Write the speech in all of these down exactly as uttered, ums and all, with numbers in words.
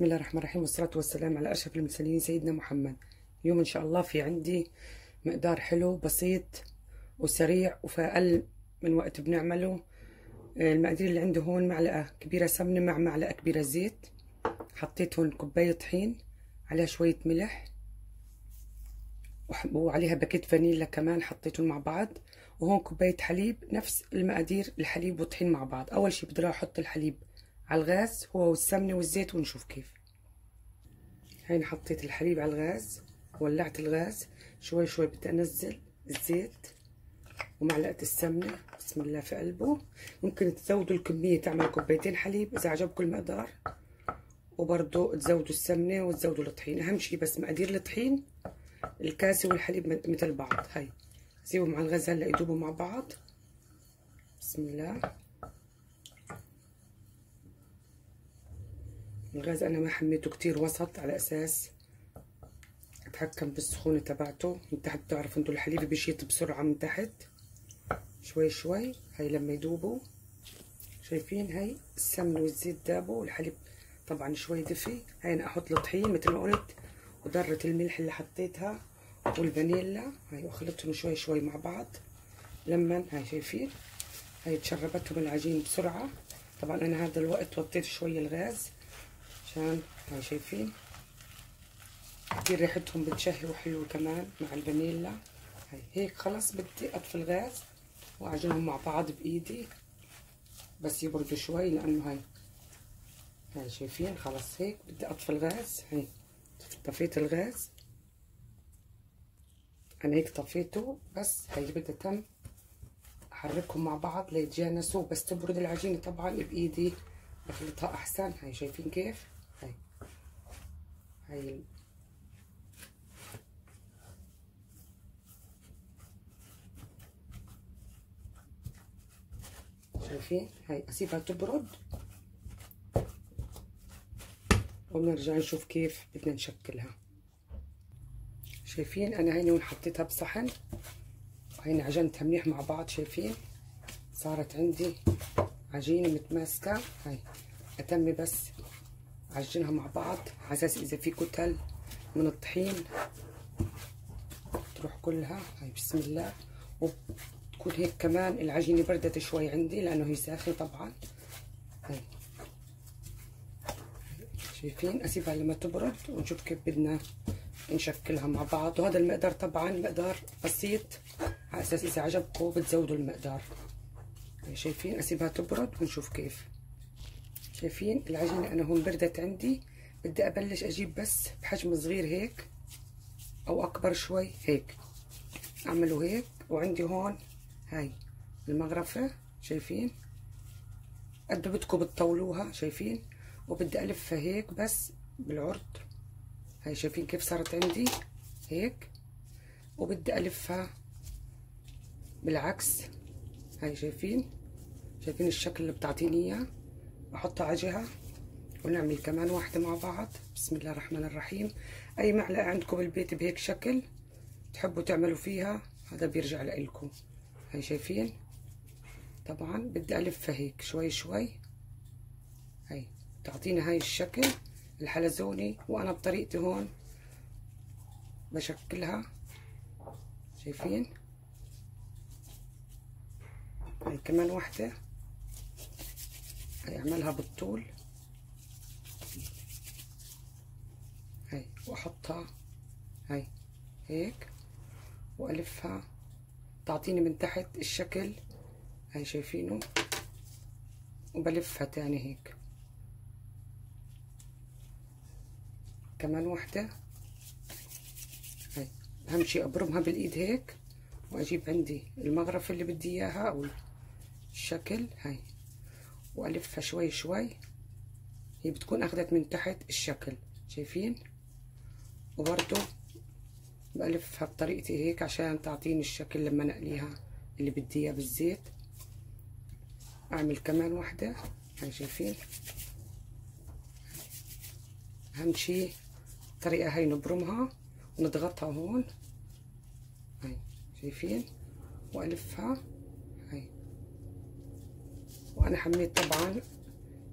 بسم الله الرحمن الرحيم، والصلاة والسلام على أشرف المرسلين سيدنا محمد. اليوم إن شاء الله في عندي مقدار حلو بسيط وسريع وفي أقل من وقت بنعمله. المقادير اللي عندي هون معلقة كبيرة سمنة مع معلقة كبيرة زيت، حطيت هون كوباية طحين عليها شوية ملح وعليها باكيت فانيلا كمان، حطيتهم مع بعض. وهون كوباية حليب، نفس المقادير الحليب والطحين مع بعض. أول شي بدي أحط الحليب على الغاز هو والسمنة والزيت ونشوف كيف. هين حطيت الحليب على الغاز، ولعت الغاز، شوي شوي بدي انزل الزيت ومعلقة السمنة، بسم الله في قلبه. ممكن تزودوا الكمية، تعملوا كوبايتين حليب إذا عجبكم المقدار، وبرضو تزودوا السمنة وتزودوا الطحين. أهم شي بس مقادير الطحين، الكاسة والحليب مثل بعض. هاي سيبهم على الغاز هلا يذوبوا مع بعض، بسم الله. الغاز انا ما حميته كتير، وسط، على اساس اتحكم بالسخونه تبعته. من تحت بتعرفوا انتوا الحليب بيشيط بسرعه من تحت، شوي شوي. هاي لما يذوبوا شايفين، هاي السمن والزيت ذابوا والحليب طبعا شوي دفي. هاي انا احط الطحين مثل ما قلت، وذره الملح اللي حطيتها والفانيلا، هاي واخلطهم شوي شوي مع بعض. لما هاي شايفين، هاي تشربتهم العجين بسرعه. طبعا انا هذا الوقت وطيت شوي الغاز عشان هاي شايفين كتير ريحتهم بتشهي وحلوه كمان مع الفانيلا. هاي هيك خلص بدي اطفي الغاز واعجنهم مع بعض بايدي بس يبردوا شوي، لانه هاي هاي شايفين خلص هيك بدي اطفي الغاز. هاي طفيت الغاز انا، هيك طفيته بس. هاي بدي تم احركهم مع بعض ليتجانسوا، بس تبرد العجينه طبعا بايدي بخلطها احسن. هاي شايفين كيف، هاي هاي شايفين. هاي اسيبها تبرد وبنرجع نشوف كيف بدنا نشكلها. شايفين انا هيني وين حطيتها بصحن، وهيني عجنتها منيح مع بعض. شايفين صارت عندي عجينه متماسكه. هاي اتمي بس عجنها مع بعض على اساس اذا في كتل من الطحين تروح كلها. هاي بسم الله. وبتكون هيك كمان العجينه بردت شوي عندي لانه هي ساخنه طبعا. هاي شايفين اسيبها لما تبرد ونشوف كيف بدنا نشكلها مع بعض. وهذا المقدار طبعا مقدار بسيط، على اساس اذا عجبكم بتزودوا المقدار. شايفين اسيبها تبرد ونشوف كيف. شايفين العجينه انا هون بردت عندي، بدي ابلش اجيب بس بحجم صغير هيك او اكبر شوي هيك، اعمله هيك. وعندي هون هاي المغرفه، شايفين قد بدكم بتطولوها. شايفين وبدي الفها هيك بس بالعرض. هاي شايفين كيف صارت عندي هيك، وبدي الفها بالعكس. هاي شايفين شايفين الشكل اللي بتعطيني اياه. بحطها على جهه ونعمل كمان واحده مع بعض، بسم الله الرحمن الرحيم. اي معلقه عندكم بالبيت بهيك شكل تحبوا تعملوا فيها هذا بيرجع لإلكم. هاي شايفين طبعا بدي الفها هيك شوي شوي. هاي بتعطيني هاي الشكل الحلزوني، وانا بطريقتي هون بشكلها. شايفين هاي كمان واحدة، هاي اعملها بالطول. هاي واحطها هاي هيك والفها، تعطيني من تحت الشكل. هاي شايفينه، وبلفها تاني هيك كمان واحدة. هاي اهم شي ابرمها بالايد هيك، واجيب عندي المغرفة اللي بدي اياها او الشكل. هاي والفها شوي شوي، هي بتكون اخذت من تحت الشكل. شايفين وبرضو بألفها بطريقتي هيك عشان تعطيني الشكل لما نقليها اللي بدي اياه بالزيت. اعمل كمان واحدة. هاي شايفين اهم شي الطريقة هاي، نبرمها ونضغطها هون. هاي شايفين والفها. هاي وانا حميت طبعا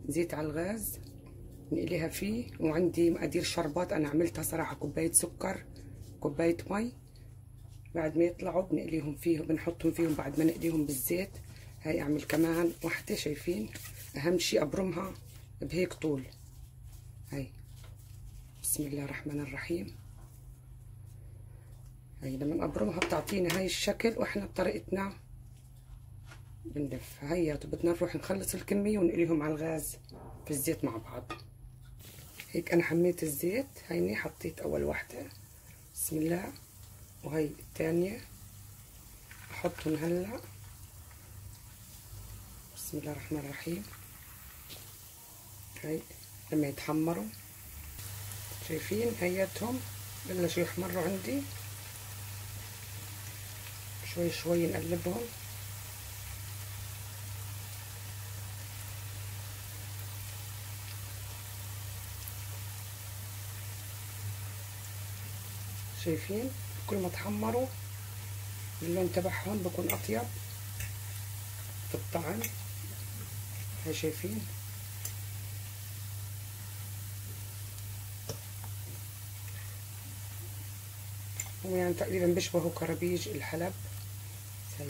زيت على الغاز نقليها فيه. وعندي مقادير شربات انا عملتها صراحه، كوبايه سكر كوبايه مي. بعد ما يطلعوا بنقليهم فيه، بنحطهم فيهم بعد ما نقليهم بالزيت. هاي اعمل كمان وحده، شايفين؟ اهم شيء ابرمها بهيك طول. هاي بسم الله الرحمن الرحيم. هاي لما نبرمها بتعطينا هاي الشكل، واحنا بطريقتنا بنلف. هيا بدنا نروح نخلص الكميه ونقليهم على الغاز في الزيت مع بعض. هيك انا حميت الزيت، هيني حطيت اول وحده بسم الله، وهي الثانيه احطهم هلا بسم الله الرحمن الرحيم. هاي لما يتحمروا شايفين هياتهم بلشوا يحمروا عندي، شوي شوي نقلبهم. شايفين كل ما تحمروا اللون تبعهم بكون اطيب في الطعم. هاي شايفين هم يعني تقريبا بيشبهوا كرابيج الحلب. هاي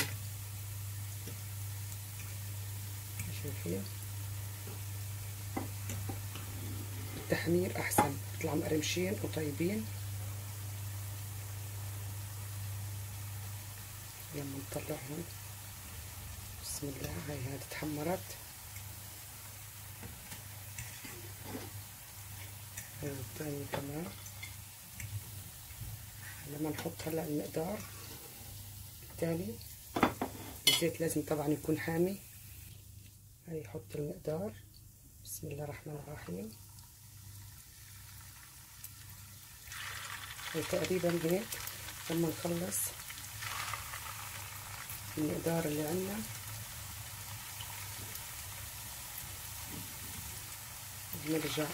شايفين التحمير احسن، بيطلعوا مقرمشين وطيبين. لما نطلعهم بسم الله، هاي هاد تحمرت، هاي الثانية كمان. لما نحط هلا المقدار التالي، الزيت لازم طبعا يكون حامي. هاي حط المقدار بسم الله الرحمن الرحيم. هاي تقريبا هيك. لما نخلص المقدار اللي عندنا بنرجع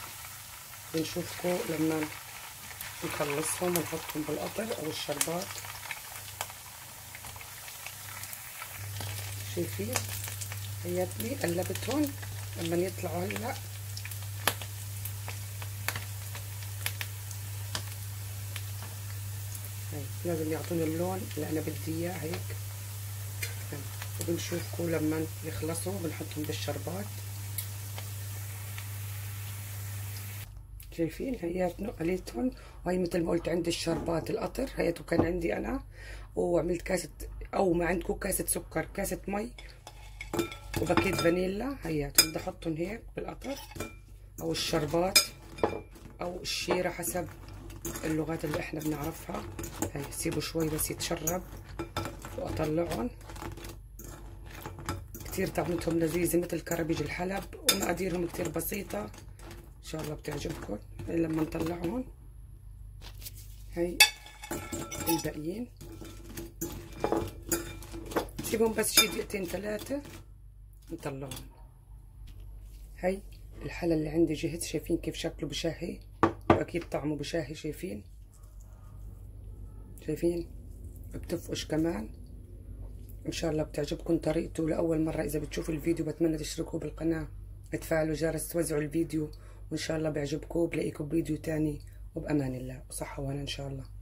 بنشوفكم لما نخلصهم ونحطهم بالقطر او الشربات. شايفين هيات لي قلبتهم لما يطلعوا هلا. هاي لازم يعطوني اللون اللي انا بدي اياه هيك. وبنشوفكم لما يخلصوا بنحطهم بالشربات. شايفين هيات نقليتهم، وهي مثل ما قلت عندي الشربات القطر هياته كان عندي انا، وعملت كاسه او ما عندكم كاسه سكر كاسه مي وباكيت فانيلا. هيات بدي احطهم هيك بالقطر او الشربات او الشيره حسب اللغات اللي احنا بنعرفها. هي سيبوا شوي بس يتشرب واطلعهم. كتير طعمتهم لذيذة مثل كرابيج الحلب، ومقاديرهم كتير بسيطة، إن شاء الله بتعجبكم. هاي لما نطلعهم، هاي الباقيين سيبهم بس شي دقيقتين ثلاثة نطلعهم. هاي الحلا اللي عندي جهز، شايفين كيف شكله بشهي، وأكيد طعمه بشهي. شايفين شايفين بتفقش كمان. ان شاء الله بتعجبكم طريقته. لاول مره اذا بتشوفوا الفيديو بتمنى تشتركوا بالقناه، تفعلوا جرس، توزعوا الفيديو، وان شاء الله بيعجبكم. بلاقيكم بفيديو تاني، وبامان الله وصحه وانا ان شاء الله.